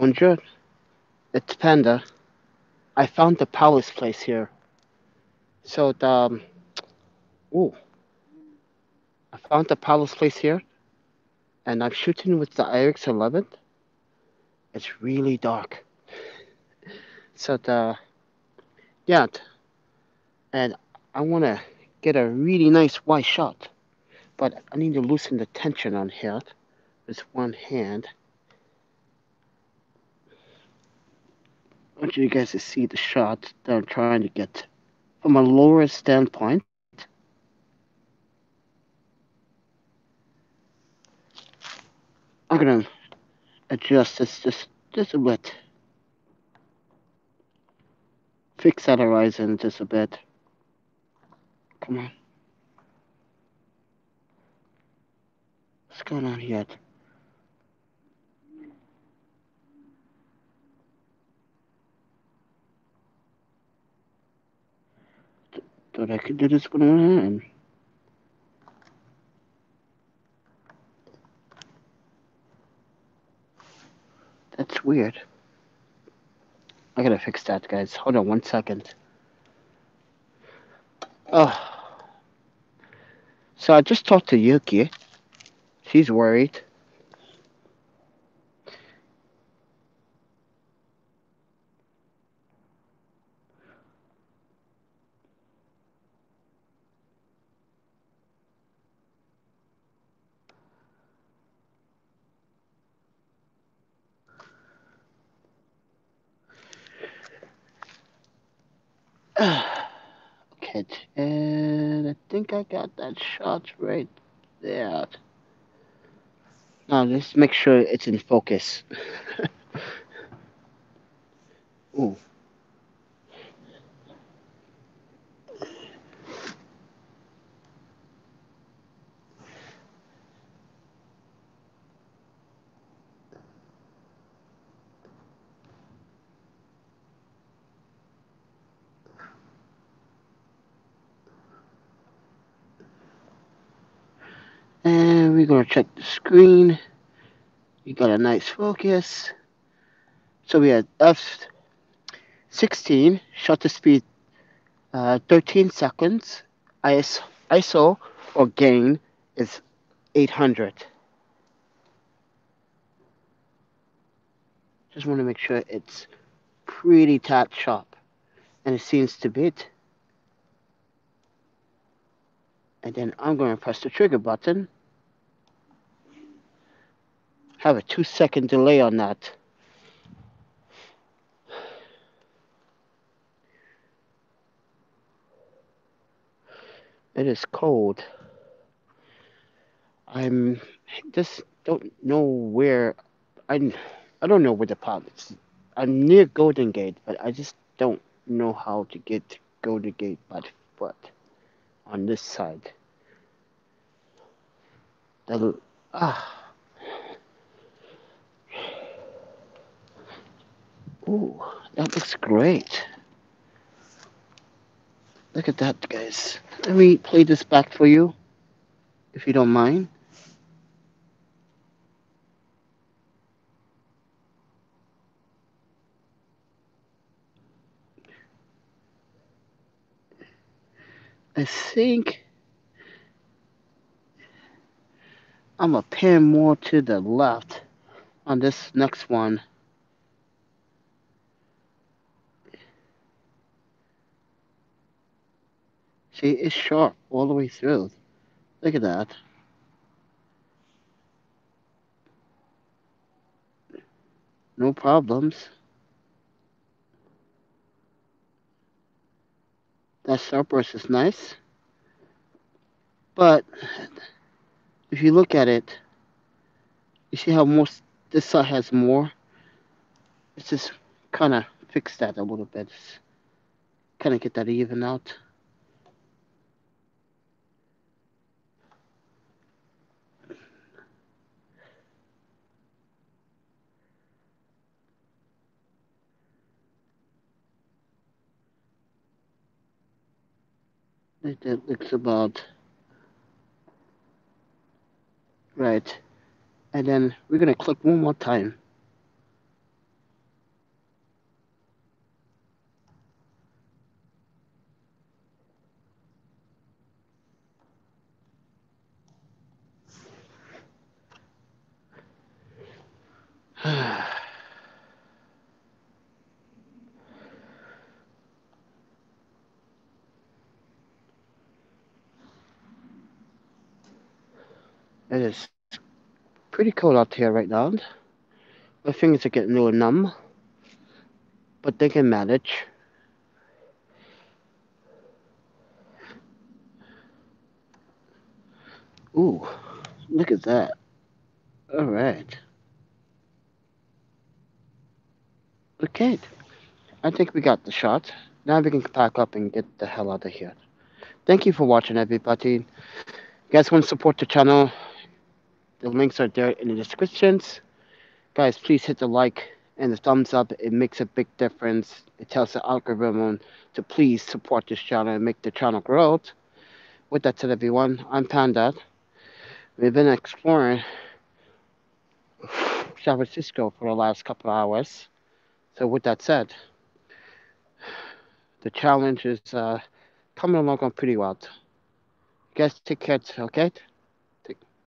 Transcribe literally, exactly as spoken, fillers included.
Bonjour. It's Panda. I found the palace place here. So the... Um, ooh. I found the palace place here. And I'm shooting with the I R I X eleven. It's really dark. So the... Yeah. And I want to get a really nice wide shot. But I need to loosen the tension on here with one hand. I want you guys to see the shot that I'm trying to get from a lower standpoint. I'm gonna adjust this just just a bit, fix that horizon just a bit. Come on, what's going on here? But I could do this with one hand. That's weird. I gotta fix that, guys. Hold on one second. Oh. So I just talked to Yuki. She's worried. Okay, and I think I got that shot right there. Now let's make sure it's in focus. Ooh. And we're going to check the screen. You got a nice focus. So we had F sixteen, shutter speed uh, thirteen seconds. I S O or gain is eight hundred. Just want to make sure it's pretty tight shot. And it seems to be it. And then I'm going to press the trigger button. Have a two second delay on that. It is cold. I'm just don't know where, I, I don't know where the pub is. I'm near Golden Gate, but I just don't know how to get to Golden Gate by foot. On this side, the, ah, ooh, that looks great. Look at that, guys. Let me play this back for you, if you don't mind. I think I'm going to pan more to the left on this next one. See, it's sharp all the way through. Look at that. No problems. That starburst is nice, but if you look at it, you see how most this side has more. Let's just kind of fix that a little bit, kind of get that even out. That looks about right, and then we're gonna click one more time. It is pretty cold out here right now. My fingers are getting a little numb, but they can manage. Ooh, look at that. All right. Okay. I think we got the shot. Now we can pack up and get the hell out of here. Thank you for watching, everybody. You guys want to support the channel? The links are there in the descriptions. Guys, please hit the like and the thumbs up. It makes a big difference. It tells the algorithm to please support this channel and make the channel grow. With that said, everyone, I'm Panda. We've been exploring San Francisco for the last couple of hours. So with that said, the challenge is uh, coming along pretty well. You guys take care, okay?